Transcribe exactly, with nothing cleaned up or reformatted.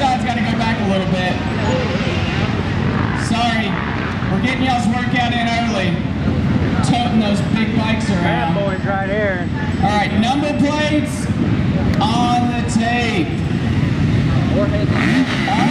side's got to go back a little bit. Sorry, we're getting y'all's workout in early. Toting those big bikes around. Bad boys right here. All right, number plates on the tape. All right.